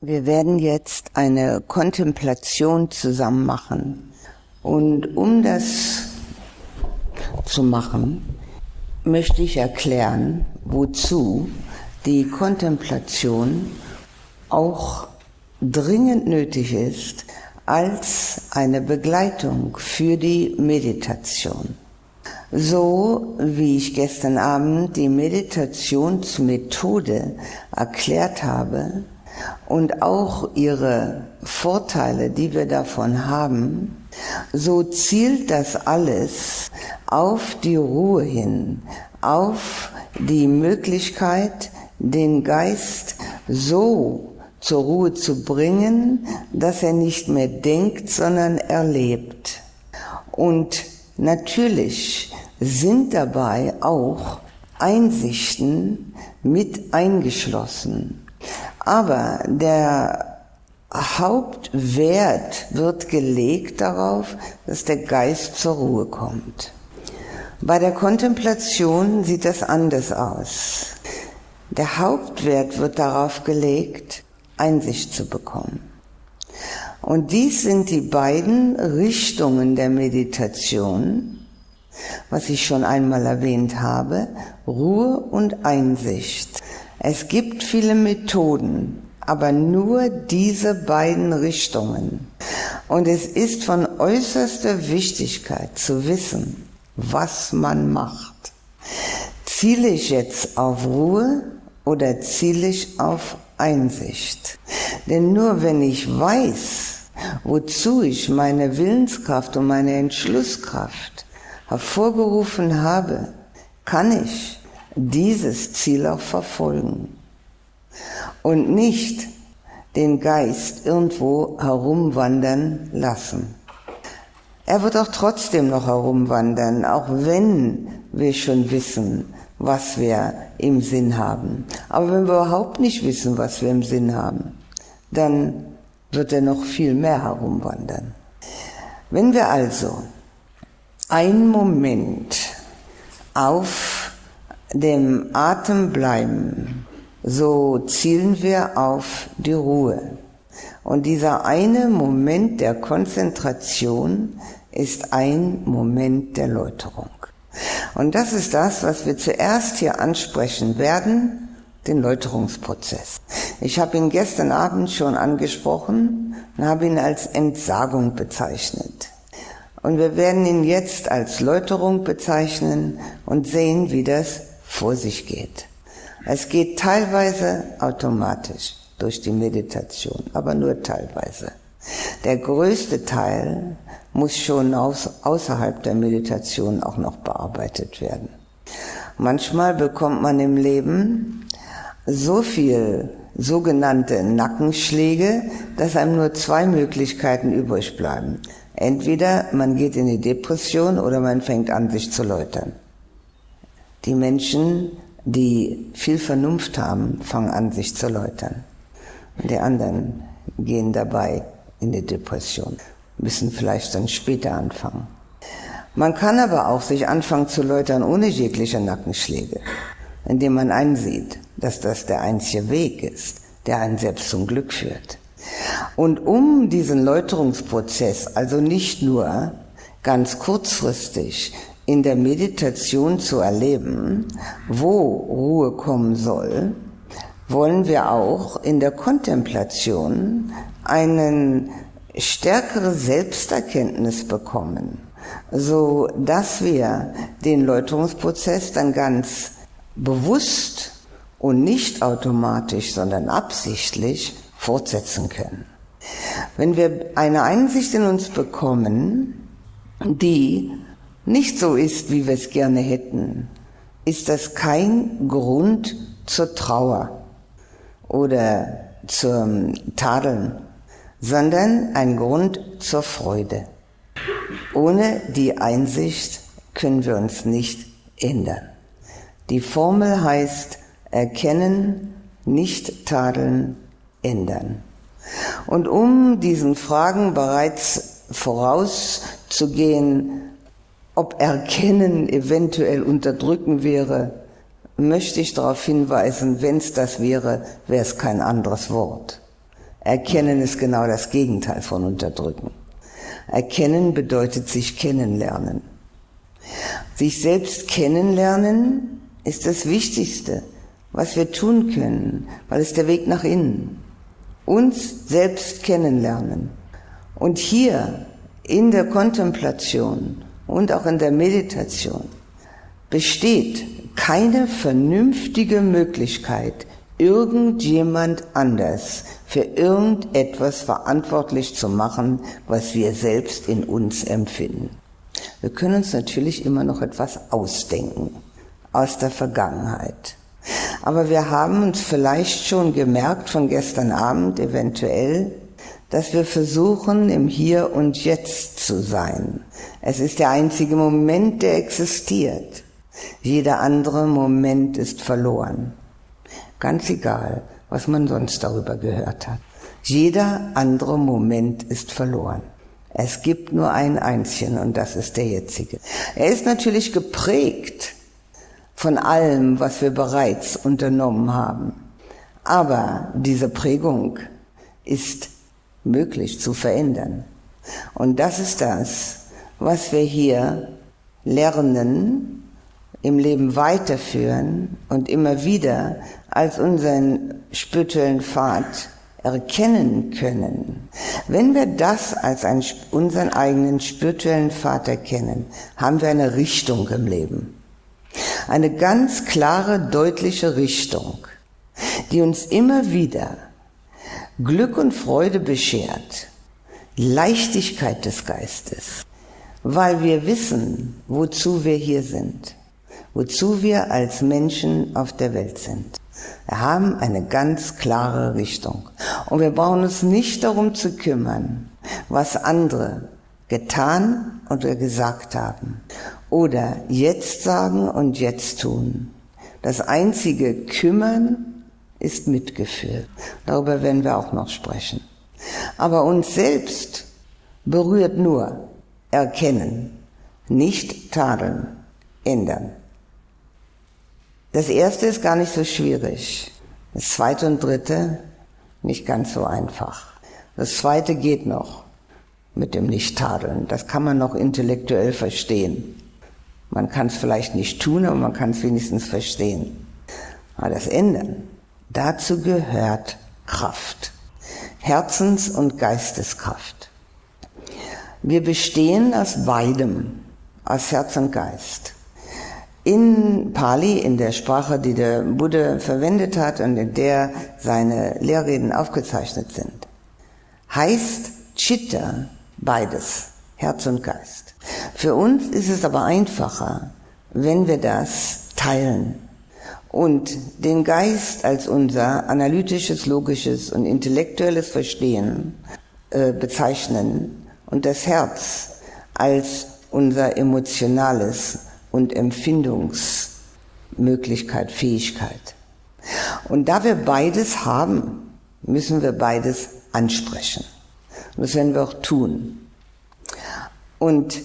Wir werden jetzt eine Kontemplation zusammen machen. Und um das zu machen, möchte ich erklären, wozu die Kontemplation auch dringend nötig ist als eine Begleitung für die Meditation. So wie ich gestern Abend die Meditationsmethode erklärt habe und auch ihre Vorteile, die wir davon haben, so zielt das alles auf die Ruhe hin, auf die Möglichkeit, den Geist so zur Ruhe zu bringen, dass er nicht mehr denkt, sondern erlebt. Und natürlich sind dabei auch Einsichten mit eingeschlossen. Aber der Hauptwert wird gelegt darauf, dass der Geist zur Ruhe kommt. Bei der Kontemplation sieht das anders aus. Der Hauptwert wird darauf gelegt, Einsicht zu bekommen. Und dies sind die beiden Richtungen der Meditation, was ich schon einmal erwähnt habe, Ruhe und Einsicht. Es gibt viele Methoden, aber nur diese beiden Richtungen. Und es ist von äußerster Wichtigkeit zu wissen, was man macht. Ziele ich jetzt auf Ruhe oder ziele ich auf Einsicht? Denn nur wenn ich weiß, wozu ich meine Willenskraft und meine Entschlusskraft hervorgerufen habe, kann ich dieses Ziel auch verfolgen und nicht den Geist irgendwo herumwandern lassen. Er wird auch trotzdem noch herumwandern, auch wenn wir schon wissen, was wir im Sinn haben. Aber wenn wir überhaupt nicht wissen, was wir im Sinn haben, dann wird er noch viel mehr herumwandern. Wenn wir also einen Moment auf dem Atem bleiben, so zielen wir auf die Ruhe. Und dieser eine Moment der Konzentration ist ein Moment der Läuterung. Und das ist das, was wir zuerst hier ansprechen werden, den Läuterungsprozess. Ich habe ihn gestern Abend schon angesprochen und habe ihn als Entsagung bezeichnet. Und wir werden ihn jetzt als Läuterung bezeichnen und sehen, wie das vor sich geht. Es geht teilweise automatisch durch die Meditation, aber nur teilweise. Der größte Teil muss schon außerhalb der Meditation auch noch bearbeitet werden. Manchmal bekommt man im Leben so viel sogenannte Nackenschläge, dass einem nur zwei Möglichkeiten übrig bleiben. Entweder man geht in die Depression oder man fängt an, sich zu läutern. Die Menschen, die viel Vernunft haben, fangen an, sich zu läutern. Und die anderen gehen dabei in die Depression, müssen vielleicht dann später anfangen. Man kann aber auch sich anfangen zu läutern ohne jegliche Nackenschläge, indem man einsieht, dass das der einzige Weg ist, der einen selbst zum Glück führt. Und um diesen Läuterungsprozess also nicht nur ganz kurzfristig in der Meditation zu erleben, wo Ruhe kommen soll, wollen wir auch in der Kontemplation eine stärkere Selbsterkenntnis bekommen, so dass wir den Läuterungsprozess dann ganz bewusst und nicht automatisch, sondern absichtlich fortsetzen können. Wenn wir eine Einsicht in uns bekommen, die nicht so ist, wie wir es gerne hätten, ist das kein Grund zur Trauer oder zum Tadeln, sondern ein Grund zur Freude. Ohne die Einsicht können wir uns nicht ändern. Die Formel heißt erkennen, nicht tadeln, ändern. Und um diesen Fragen bereits vorauszugehen, ob Erkennen eventuell unterdrücken wäre, möchte ich darauf hinweisen, wenn es das wäre, wäre es kein anderes Wort. Erkennen ist genau das Gegenteil von unterdrücken. Erkennen bedeutet sich kennenlernen. Sich selbst kennenlernen ist das Wichtigste, was wir tun können, weil es der Weg nach innen. Uns selbst kennenlernen. Und hier in der Kontemplation und auch in der Meditation besteht keine vernünftige Möglichkeit, irgendjemand anders für irgendetwas verantwortlich zu machen, was wir selbst in uns empfinden. Wir können uns natürlich immer noch etwas ausdenken aus der Vergangenheit. Aber wir haben uns vielleicht schon gemerkt von gestern Abend eventuell, dass wir versuchen, im Hier und Jetzt zu sein. Es ist der einzige Moment, der existiert. Jeder andere Moment ist verloren. Ganz egal, was man sonst darüber gehört hat. Jeder andere Moment ist verloren. Es gibt nur einen einzigen und das ist der jetzige. Er ist natürlich geprägt von allem, was wir bereits unternommen haben. Aber diese Prägung ist möglich zu verändern. Und das ist das, was wir hier lernen, im Leben weiterführen und immer wieder als unseren spirituellen Pfad erkennen können. Wenn wir das als unseren eigenen spirituellen Pfad erkennen, haben wir eine Richtung im Leben. Eine ganz klare, deutliche Richtung, die uns immer wieder Glück und Freude beschert, Leichtigkeit des Geistes, weil wir wissen, wozu wir hier sind, wozu wir als Menschen auf der Welt sind. Wir haben eine ganz klare Richtung und wir brauchen uns nicht darum zu kümmern, was andere getan oder gesagt haben oder jetzt sagen und jetzt tun. Das einzige Kümmern ist Mitgefühl. Darüber werden wir auch noch sprechen. Aber uns selbst berührt nur Erkennen, nicht Tadeln, Ändern. Das erste ist gar nicht so schwierig. Das zweite und dritte nicht ganz so einfach. Das zweite geht noch mit dem Nicht-Tadeln. Das kann man noch intellektuell verstehen. Man kann es vielleicht nicht tun, aber man kann es wenigstens verstehen. Aber das Ändern, dazu gehört Kraft, Herzens- und Geisteskraft. Wir bestehen aus beidem, aus Herz und Geist. In Pali, in der Sprache, die der Buddha verwendet hat und in der seine Lehrreden aufgezeichnet sind, heißt Chitta beides, Herz und Geist. Für uns ist es aber einfacher, wenn wir das teilen und den Geist als unser analytisches, logisches und intellektuelles Verstehen bezeichnen und das Herz als unser emotionales und Empfindungsmöglichkeit, Fähigkeit. Und da wir beides haben, müssen wir beides ansprechen. Und das werden wir auch tun. Und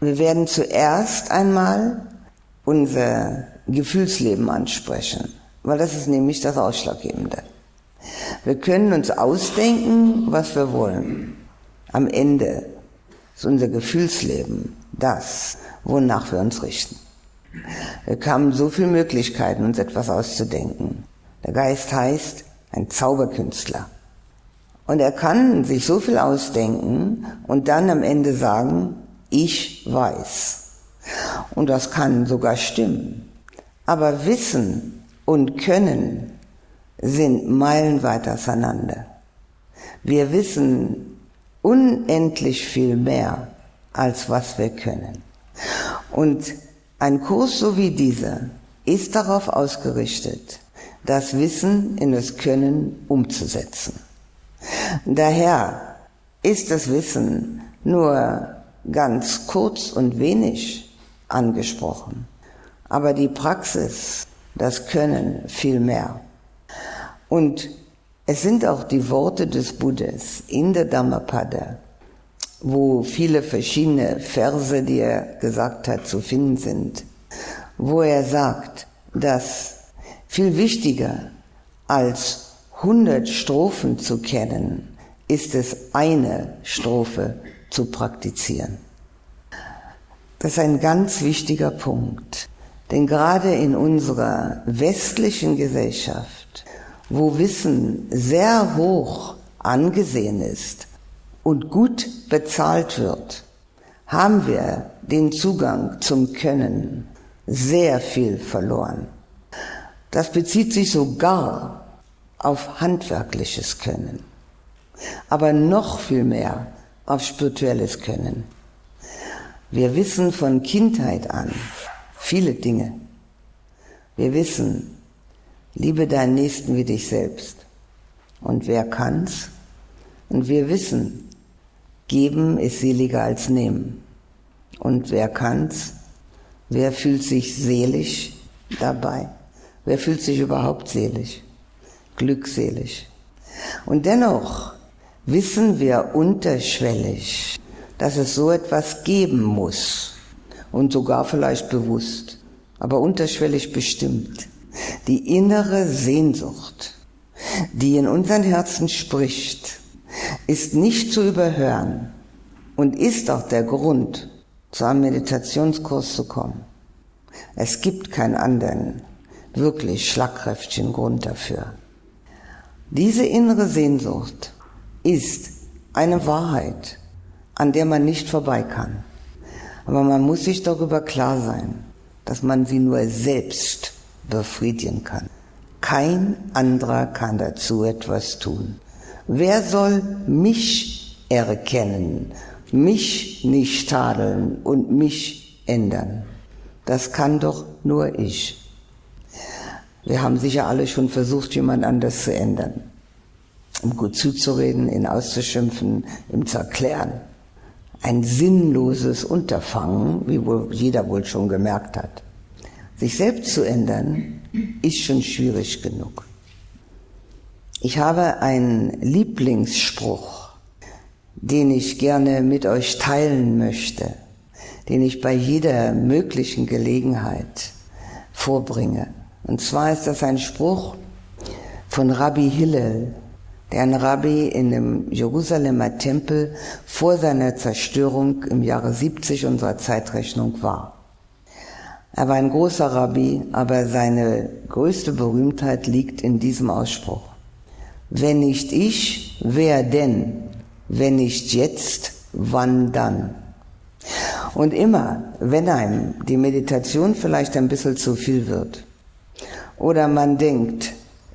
wir werden zuerst einmal unser Gefühlsleben ansprechen, weil das ist nämlich das Ausschlaggebende. Wir können uns ausdenken, was wir wollen. Am Ende ist unser Gefühlsleben das, wonach wir uns richten. Wir haben so viele Möglichkeiten, uns etwas auszudenken. Der Geist heißt ein Zauberkünstler. Und er kann sich so viel ausdenken und dann am Ende sagen, ich weiß. Und das kann sogar stimmen. Aber Wissen und Können sind meilenweit auseinander. Wir wissen unendlich viel mehr, als was wir können. Und ein Kurs so wie dieser ist darauf ausgerichtet, das Wissen in das Können umzusetzen. Daher ist das Wissen nur ganz kurz und wenig angesprochen. Aber die Praxis, das Können viel mehr. Und es sind auch die Worte des Buddhas in der Dhammapada, wo viele verschiedene Verse, die er gesagt hat, zu finden sind, wo er sagt, dass viel wichtiger als 100 Strophen zu kennen, ist es eine Strophe zu praktizieren. Das ist ein ganz wichtiger Punkt, denn gerade in unserer westlichen Gesellschaft, wo Wissen sehr hoch angesehen ist und gut bezahlt wird, haben wir den Zugang zum Können sehr viel verloren. Das bezieht sich sogar auf handwerkliches Können, aber noch viel mehr auf spirituelles Können. Wir wissen von Kindheit an viele Dinge. Wir wissen, liebe deinen Nächsten wie dich selbst. Und wer kann's? Und wir wissen, geben ist seliger als nehmen. Und wer kann's? Wer fühlt sich selig dabei? Wer fühlt sich überhaupt selig? Glückselig. Und dennoch wissen wir unterschwellig, dass es so etwas geben muss und sogar vielleicht bewusst, aber unterschwellig bestimmt. Die innere Sehnsucht, die in unseren Herzen spricht, ist nicht zu überhören und ist auch der Grund, zu einem Meditationskurs zu kommen. Es gibt keinen anderen wirklich schlagkräftigen Grund dafür. Diese innere Sehnsucht ist eine Wahrheit, an der man nicht vorbei kann. Aber man muss sich darüber klar sein, dass man sie nur selbst befriedigen kann. Kein anderer kann dazu etwas tun. Wer soll mich erkennen, mich nicht tadeln und mich ändern? Das kann doch nur ich. Wir haben sicher alle schon versucht, jemand anders zu ändern. Um gut zuzureden, ihn auszuschimpfen, ihm zu erklären. Ein sinnloses Unterfangen, wie jeder wohl schon gemerkt hat. Sich selbst zu ändern, ist schon schwierig genug. Ich habe einen Lieblingsspruch, den ich gerne mit euch teilen möchte, den ich bei jeder möglichen Gelegenheit vorbringe. Und zwar ist das ein Spruch von Rabbi Hillel, der ein Rabbi in dem Jerusalemer Tempel vor seiner Zerstörung im Jahre 70 unserer Zeitrechnung war. Er war ein großer Rabbi, aber seine größte Berühmtheit liegt in diesem Ausspruch. Wenn nicht ich, wer denn? Wenn nicht jetzt, wann dann? Und immer, wenn einem die Meditation vielleicht ein bisschen zu viel wird oder man denkt,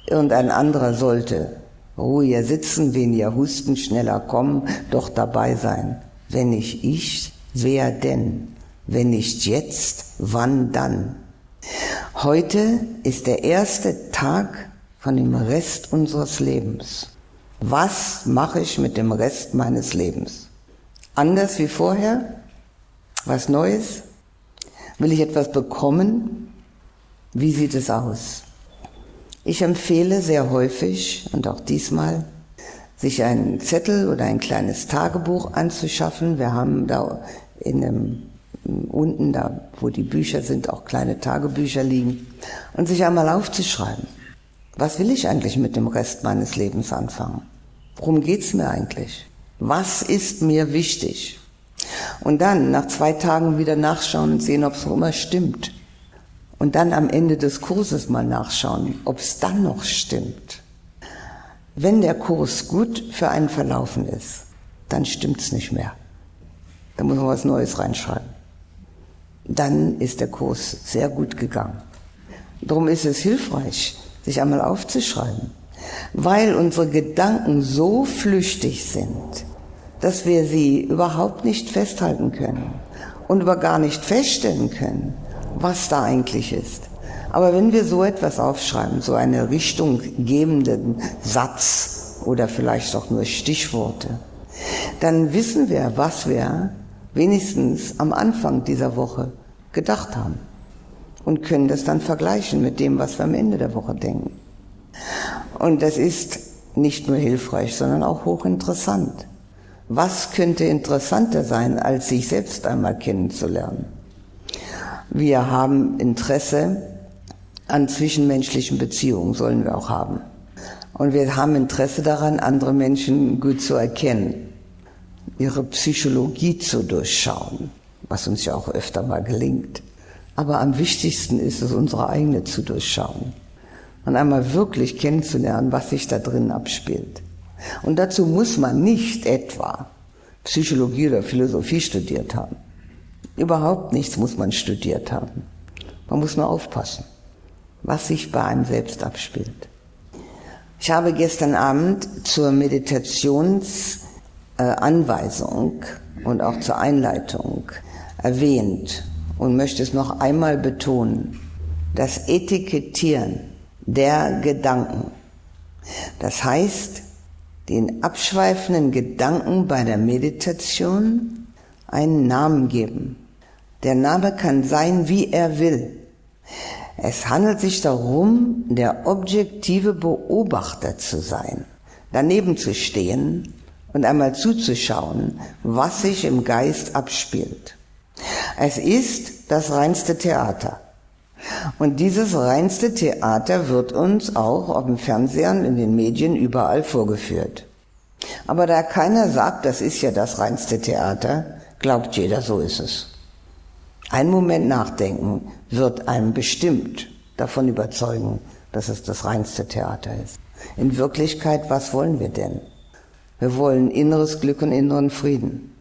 irgendein anderer sollte ruhiger sitzen, weniger husten, schneller kommen, doch dabei sein. Wenn nicht ich, wer denn? Wenn nicht jetzt, wann dann? Heute ist der erste Tag von dem Rest unseres Lebens. Was mache ich mit dem Rest meines Lebens? Anders wie vorher? Was Neues? Will ich etwas bekommen? Wie sieht es aus? Ich empfehle sehr häufig und auch diesmal, sich einen Zettel oder ein kleines Tagebuch anzuschaffen. Wir haben da unten, da wo die Bücher sind, auch kleine Tagebücher liegen. Und sich einmal aufzuschreiben, was will ich eigentlich mit dem Rest meines Lebens anfangen? Worum geht's mir eigentlich? Was ist mir wichtig? Und dann nach 2 Tagen wieder nachschauen und sehen, ob es noch immer stimmt. Und dann am Ende des Kurses mal nachschauen, ob es dann noch stimmt. Wenn der Kurs gut für einen verlaufen ist, dann stimmt es nicht mehr. Da muss man was Neues reinschreiben. Dann ist der Kurs sehr gut gegangen. Darum ist es hilfreich, sich einmal aufzuschreiben, weil unsere Gedanken so flüchtig sind, dass wir sie überhaupt nicht festhalten können und über gar nicht feststellen können, was da eigentlich ist. Aber wenn wir so etwas aufschreiben, so eine richtunggebenden Satz oder vielleicht auch nur Stichworte, dann wissen wir, was wir wenigstens am Anfang dieser Woche gedacht haben und können das dann vergleichen mit dem, was wir am Ende der Woche denken. Und das ist nicht nur hilfreich, sondern auch hochinteressant. Was könnte interessanter sein, als sich selbst einmal kennenzulernen? Wir haben Interesse an zwischenmenschlichen Beziehungen, sollen wir auch haben. Und wir haben Interesse daran, andere Menschen gut zu erkennen, ihre Psychologie zu durchschauen, was uns ja auch öfter mal gelingt. Aber am wichtigsten ist es, unsere eigene zu durchschauen und einmal wirklich kennenzulernen, was sich da drin abspielt. Und dazu muss man nicht etwa Psychologie oder Philosophie studiert haben. Überhaupt nichts muss man studiert haben. Man muss nur aufpassen, was sich bei einem selbst abspielt. Ich habe gestern Abend zur Meditationsanweisung und auch zur Einleitung erwähnt und möchte es noch einmal betonen, das Etikettieren der Gedanken, das heißt, den abschweifenden Gedanken bei der Meditation einen Namen geben. Der Name kann sein, wie er will. Es handelt sich darum, der objektive Beobachter zu sein, daneben zu stehen und einmal zuzuschauen, was sich im Geist abspielt. Es ist das reinste Theater. Und dieses reinste Theater wird uns auch auf dem Fernseher und in den Medien überall vorgeführt. Aber da keiner sagt, das ist ja das reinste Theater, glaubt jeder, so ist es. Ein Moment nachdenken wird einem bestimmt davon überzeugen, dass es das reinste Theater ist. In Wirklichkeit, was wollen wir denn? Wir wollen inneres Glück und inneren Frieden.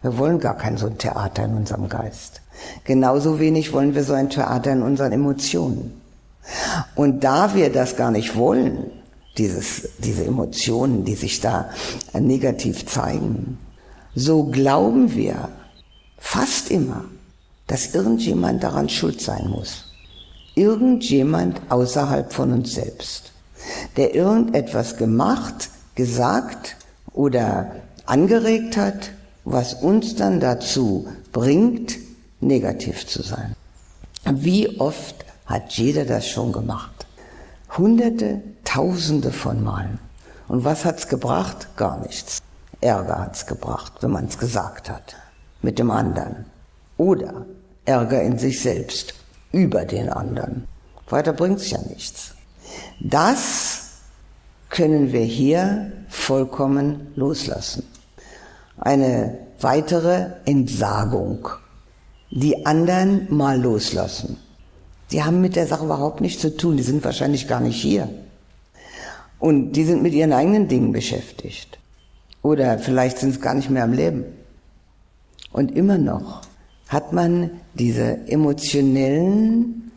Wir wollen gar kein so ein Theater in unserem Geist. Genauso wenig wollen wir so ein Theater in unseren Emotionen. Und da wir das gar nicht wollen, diese Emotionen, die sich da negativ zeigen, so glauben wir fast immer, dass irgendjemand daran schuld sein muss. Irgendjemand außerhalb von uns selbst, der irgendetwas gemacht, gesagt oder angeregt hat, was uns dann dazu bringt, negativ zu sein. Wie oft hat jeder das schon gemacht? Hunderte, Tausende von Malen. Und was hat's gebracht? Gar nichts. Ärger hat's gebracht, wenn man es gesagt hat. Mit dem anderen. Oder Ärger in sich selbst. Über den anderen. Weiter bringt's ja nichts. Das können wir hier vollkommen loslassen. Eine weitere Entsagung. Die anderen mal loslassen. Die haben mit der Sache überhaupt nichts zu tun. Die sind wahrscheinlich gar nicht hier. Und die sind mit ihren eigenen Dingen beschäftigt. Oder vielleicht sind es gar nicht mehr am Leben. Und immer noch hat man diese emotionellen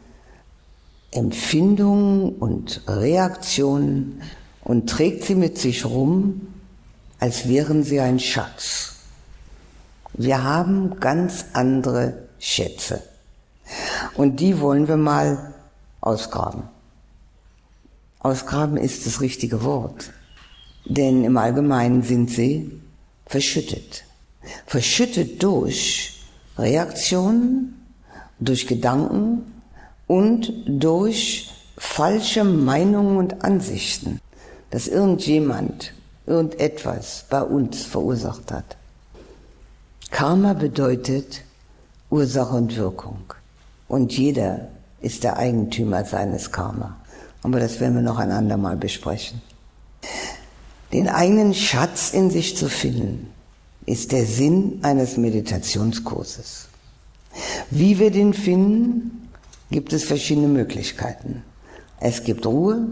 Empfindungen und Reaktionen und trägt sie mit sich rum, als wären sie ein Schatz. Wir haben ganz andere Schätze. Und die wollen wir mal ausgraben. Ausgraben ist das richtige Wort. Denn im Allgemeinen sind sie verschüttet. Verschüttet durch Reaktionen, durch Gedanken und durch falsche Meinungen und Ansichten, dass irgendjemand irgendetwas bei uns verursacht hat. Karma bedeutet Ursache und Wirkung. Und jeder ist der Eigentümer seines Karma. Aber das werden wir noch ein andermal besprechen. Den eigenen Schatz in sich zu finden, ist der Sinn eines Meditationskurses. Wie wir den finden, gibt es verschiedene Möglichkeiten. Es gibt Ruhe,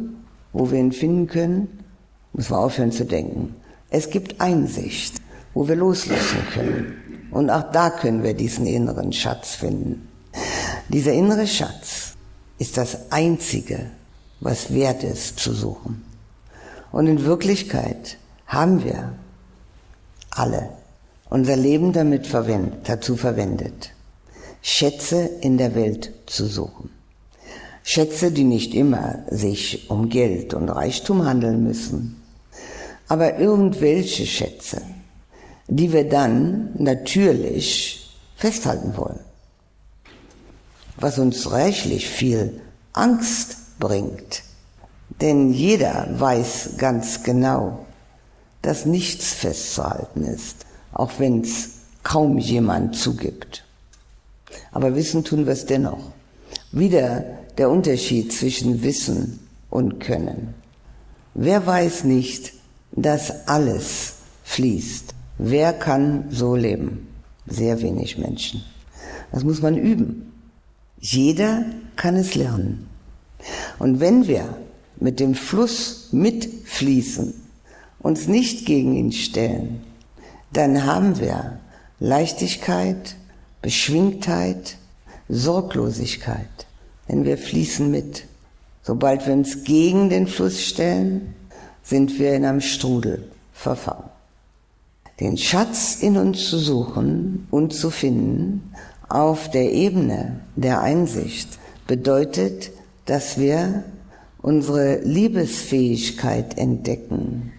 wo wir ihn finden können, muss man aufhören zu denken. Es gibt Einsicht, wo wir loslassen können. Und auch da können wir diesen inneren Schatz finden. Dieser innere Schatz ist das Einzige, was wert ist zu suchen. Und in Wirklichkeit haben wir alle unser Leben damit dazu verwendet, Schätze in der Welt zu suchen. Schätze, die nicht immer sich um Geld und Reichtum handeln müssen, aber irgendwelche Schätze, die wir dann natürlich festhalten wollen. Was uns reichlich viel Angst bringt. Denn jeder weiß ganz genau, dass nichts festzuhalten ist, auch wenn es kaum jemand zugibt. Aber wissen tun wir es dennoch. Wieder der Unterschied zwischen Wissen und Können. Wer weiß nicht, dass alles fließt? Wer kann so leben? Sehr wenig Menschen. Das muss man üben. Jeder kann es lernen. Und wenn wir mit dem Fluss mitfließen, uns nicht gegen ihn stellen, dann haben wir Leichtigkeit, Beschwingtheit, Sorglosigkeit. Denn wir fließen mit. Sobald wir uns gegen den Fluss stellen, sind wir in einem Strudel verfangen. Den Schatz in uns zu suchen und zu finden auf der Ebene der Einsicht bedeutet, dass wir unsere Liebesfähigkeit entdecken,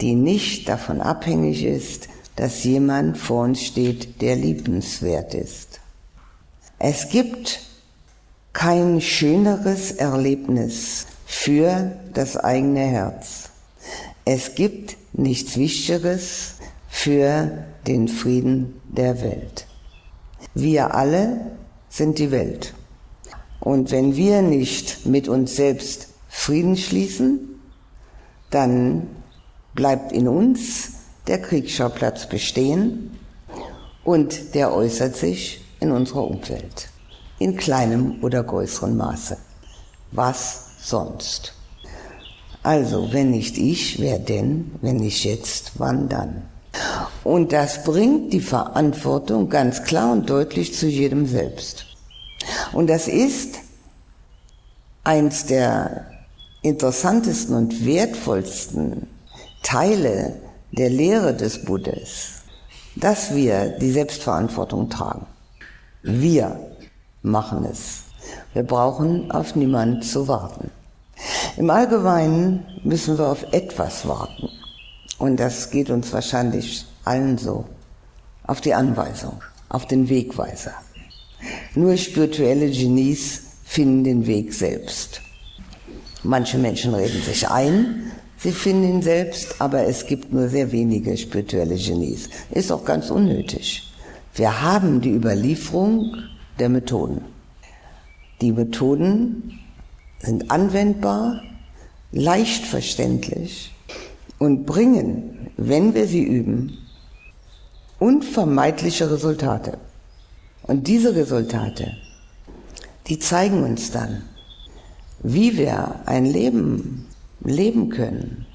die nicht davon abhängig ist, dass jemand vor uns steht, der liebenswert ist. Es gibt kein schöneres Erlebnis für das eigene Herz. Es gibt nichts Wichtigeres für den Frieden der Welt. Wir alle sind die Welt. Und wenn wir nicht mit uns selbst Frieden schließen, dann bleibt in uns der Kriegsschauplatz bestehen und der äußert sich in unserer Umwelt. In kleinem oder größeren Maße. Was sonst? Also, wenn nicht ich, wer denn? Wenn nicht jetzt, wann dann? Und das bringt die Verantwortung ganz klar und deutlich zu jedem selbst. Und das ist eins der interessantesten und wertvollsten Teile der Lehre des Buddhas, dass wir die Selbstverantwortung tragen. Wir machen es. Wir brauchen auf niemanden zu warten. Im Allgemeinen müssen wir auf etwas warten. Und das geht uns wahrscheinlich allen so. Auf die Anweisung, auf den Wegweiser. Nur spirituelle Genies finden den Weg selbst. Manche Menschen reden sich ein, sie finden ihn selbst, aber es gibt nur sehr wenige spirituelle Genies. Ist auch ganz unnötig. Wir haben die Überlieferung der Methoden. Die Methoden sind anwendbar, leicht verständlich und bringen, wenn wir sie üben, unvermeidliche Resultate. Und diese Resultate, die zeigen uns dann, wie wir ein Leben leben können,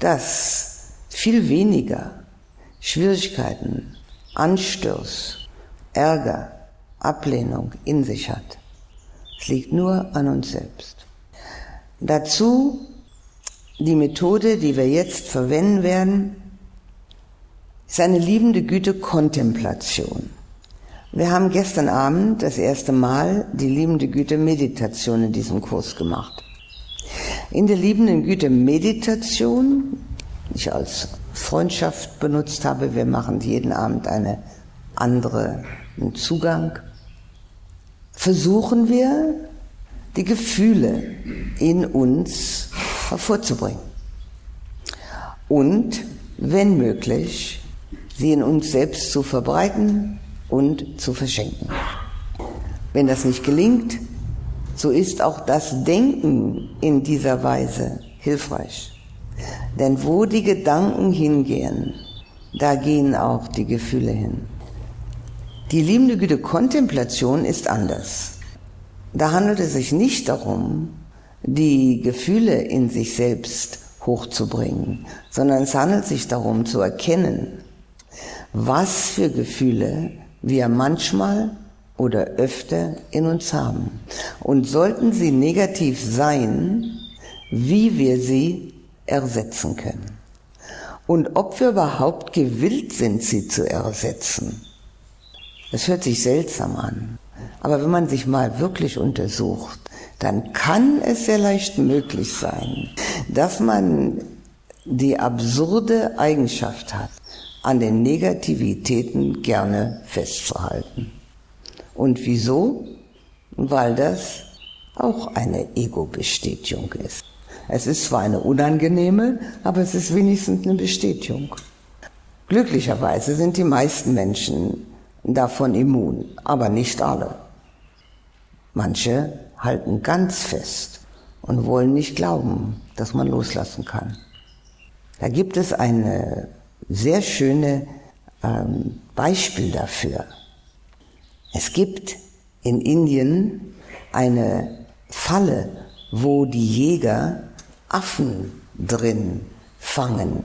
das viel weniger Schwierigkeiten, Anstoß, Ärger, Ablehnung in sich hat. Es liegt nur an uns selbst. Dazu die Methode, die wir jetzt verwenden werden, ist eine liebende Güte-Kontemplation. Wir haben gestern Abend das erste Mal die liebende Güte-Meditation in diesem Kurs gemacht. In der liebenden Güte-Meditation, die ich als Freundschaft benutzt habe, wir machen jeden Abend eine andere Zugang, versuchen wir, die Gefühle in uns hervorzubringen und, wenn möglich, sie in uns selbst zu verbreiten und zu verschenken. Wenn das nicht gelingt, so ist auch das Denken in dieser Weise hilfreich. Denn wo die Gedanken hingehen, da gehen auch die Gefühle hin. Die liebende Güte-Kontemplation ist anders. Da handelt es sich nicht darum, die Gefühle in sich selbst hochzubringen, sondern es handelt sich darum, zu erkennen, was für Gefühle wir manchmal oder öfter in uns haben. Und sollten sie negativ sein, wie wir sie ersetzen können. Und ob wir überhaupt gewillt sind, sie zu ersetzen. Das hört sich seltsam an, aber wenn man sich mal wirklich untersucht, dann kann es sehr leicht möglich sein, dass man die absurde Eigenschaft hat, an den Negativitäten gerne festzuhalten. Und wieso? Weil das auch eine Ego-Bestätigung ist. Es ist zwar eine unangenehme, aber es ist wenigstens eine Bestätigung. Glücklicherweise sind die meisten Menschen davon immun, aber nicht alle. Manche halten ganz fest und wollen nicht glauben, dass man loslassen kann. Da gibt es ein sehr schönes Beispiel dafür. Es gibt in Indien eine Falle, wo die Jäger Affen drin fangen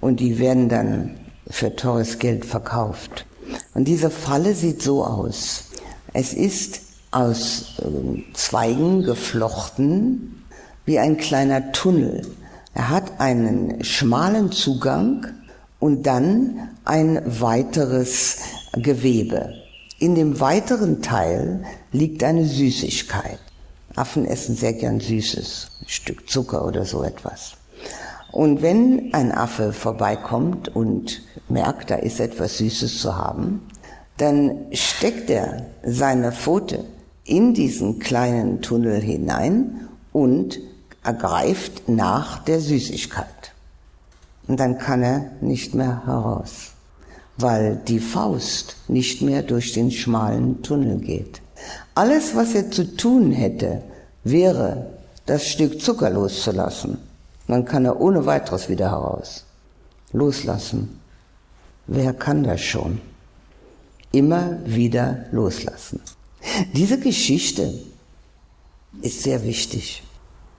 und die werden dann für teures Geld verkauft. Und diese Falle sieht so aus. Es ist aus Zweigen geflochten wie ein kleiner Tunnel. Er hat einen schmalen Zugang und dann ein weiteres Gewebe. In dem weiteren Teil liegt eine Süßigkeit. Affen essen sehr gern Süßes, ein Stück Zucker oder so etwas. Und wenn ein Affe vorbeikommt und merkt, da ist etwas Süßes zu haben, dann steckt er seine Pfote in diesen kleinen Tunnel hinein und ergreift nach der Süßigkeit. Und dann kann er nicht mehr heraus, weil die Faust nicht mehr durch den schmalen Tunnel geht. Alles, was er zu tun hätte, wäre, das Stück Zucker loszulassen. Dann kann er ohne weiteres wieder heraus. Loslassen. Wer kann das schon? Immer wieder loslassen. Diese Geschichte ist sehr wichtig.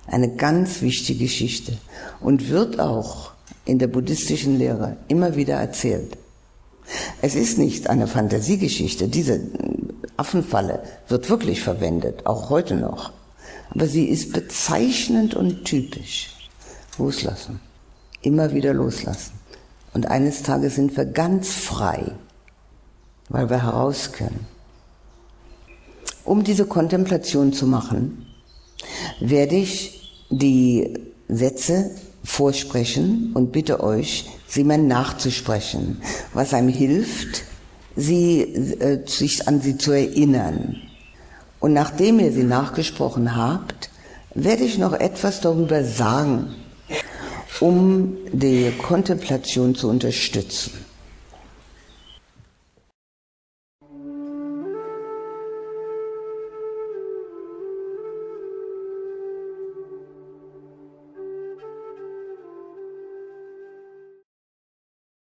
Eine ganz wichtige Geschichte und wird auch in der buddhistischen Lehre immer wieder erzählt. Es ist nicht eine Fantasiegeschichte. Diese Affenfalle wird wirklich verwendet, auch heute noch. Aber sie ist bezeichnend und typisch. Loslassen. Immer wieder loslassen. Und eines Tages sind wir ganz frei, weil wir heraus können. Um diese Kontemplation zu machen, werde ich die Sätze vorsprechen und bitte euch, sie mir nachzusprechen, was einem hilft, sich an sie zu erinnern. Und nachdem ihr sie nachgesprochen habt, werde ich noch etwas darüber sagen, um die Kontemplation zu unterstützen.